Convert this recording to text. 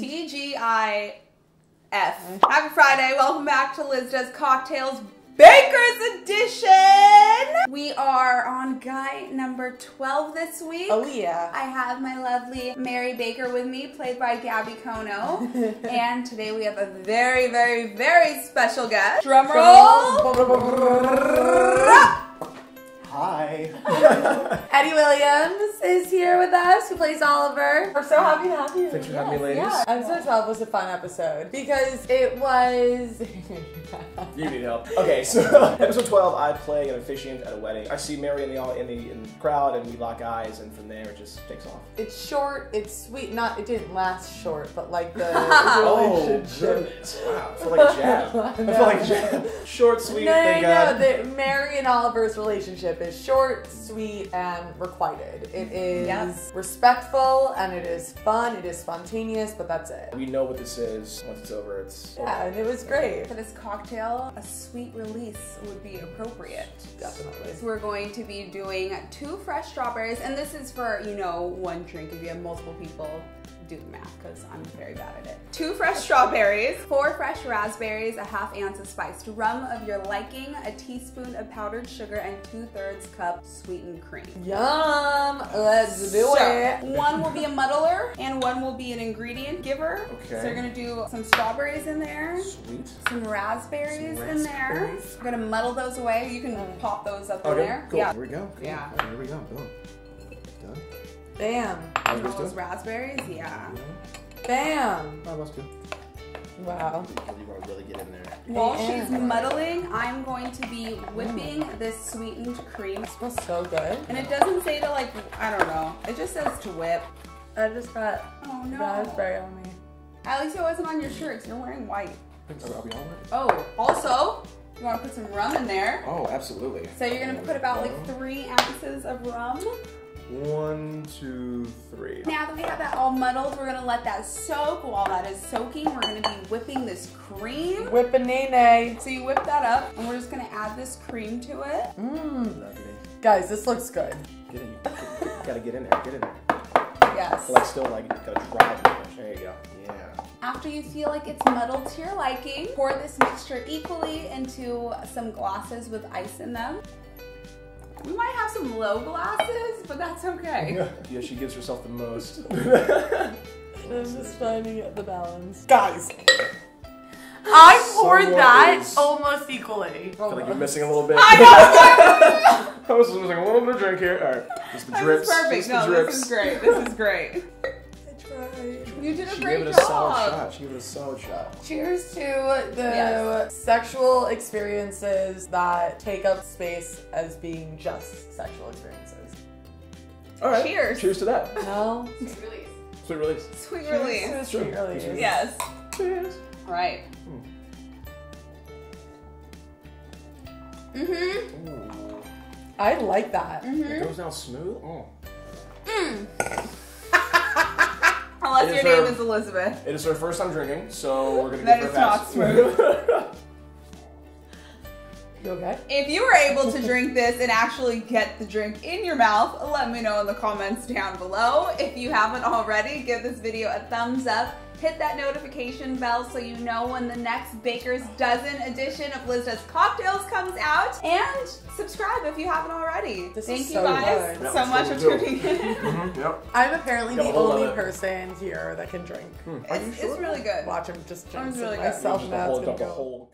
TGIF. Happy Friday, welcome back to Liz Does Cocktails Baker's Edition! We are on guy number 12 this week. Oh yeah. I have my lovely Mary Baker with me, played by Gabby Kono. And today we have a very, very, very special guest. Drum roll! Hi. Eddie Williams is here with us, who plays Oliver. We're so happy to have you. Thanks for having me, ladies. Yeah. Episode 12 was a fun episode because it was... You need help. Okay, so episode 12, I play an officiant at a wedding. I see Mary in the crowd, and we lock eyes, and from there it just takes off. It's short, it's sweet. Not, it didn't last short, but like the relationship. Oh, wow, I feel like a jab. No. I feel like a jab. Short, sweet. No, thank God. The Mary and Oliver's relationship is short, sweet, and requited. It is respectful, and it is fun. It is spontaneous, but that's it. We know what this is. Once it's over, it's over. And it was great. For this cocktail, a sweet release would be appropriate. Definitely. So we're going to be doing 2 fresh strawberries, and this is for, you know, 1 drink. If you have multiple people, do the math, because I'm very bad at it. 2 fresh strawberries, 4 fresh raspberries, a ½ ounce of spiced rum of your liking, a teaspoon of powdered sugar, and 2/3 cup sweetened cream. Yum! Let's do it! 1 will be a muddler, and 1 will be an ingredient giver. Okay. So you're gonna do some strawberries in there. Sweet. Some raspberries in there. We're gonna muddle those away. You can pop those up in there. Cool. Yeah. Here we go. Cool. Yeah. Here we go. Boom. Done. Bam. And all those raspberries, yeah. Bam. Oh, that's good. Wow. You want to really get in there. While she's muddling, I'm going to be whipping this sweetened cream. It smells so good. And it doesn't say to, like, I don't know. It just says to whip. I just got raspberry on me. At least it wasn't on your shirt, because you're wearing white. I'll be on it. Oh, also, you want to put some rum in there. Oh, absolutely. So you're going to put about like 3 ounces of rum. 1, 2, 3. Now that we have that all muddled, we're gonna let that soak. While that is soaking, we're gonna be whipping this cream. Whip-a-nay-nay. So you whip that up, and we're just gonna add this cream to it. Mmm. Lovely. Guys, this looks good. Get in. Gotta get in there. Get in there. Yes. But like still, like gotta try it. There you go. Yeah. After you feel like it's muddled to your liking, pour this mixture equally into some glasses with ice in them. We might have some low glasses, but that's okay. Yeah, she gives herself the most. I'm just finding the balance. Guys, I poured that almost equally. I feel like you're missing a little bit. I know! I was losing a little bit of drink here. All right, just the drips. This is perfect. This is great. This is great. You did a great job. She gave it a solid shot. Cheers to the sexual experiences that take up space as being just sexual experiences. All right. Cheers. Cheers to that. No. Sweet release. Sweet release. Sweet release. Cheers. Sweet release. Cheers. Yes. Cheers. All right. Mm-hmm. Ooh. I like that. Mm-hmm. It goes down smooth. Oh. Mm. Unless your name is Elizabeth. It is her first time drinking, so we're gonna give her a pass. That is not smooth. You okay? If you were able to drink this and actually get the drink in your mouth, let me know in the comments down below. If you haven't already, give this video a thumbs up. Hit that notification bell so you know when the next Baker's Dozen edition of Lizda's Cocktails comes out. And subscribe if you haven't already. Thank you guys so much for tuning in. Mm-hmm, yep. I'm apparently the only person here that can drink. It's really good. Watch him just drink myself now.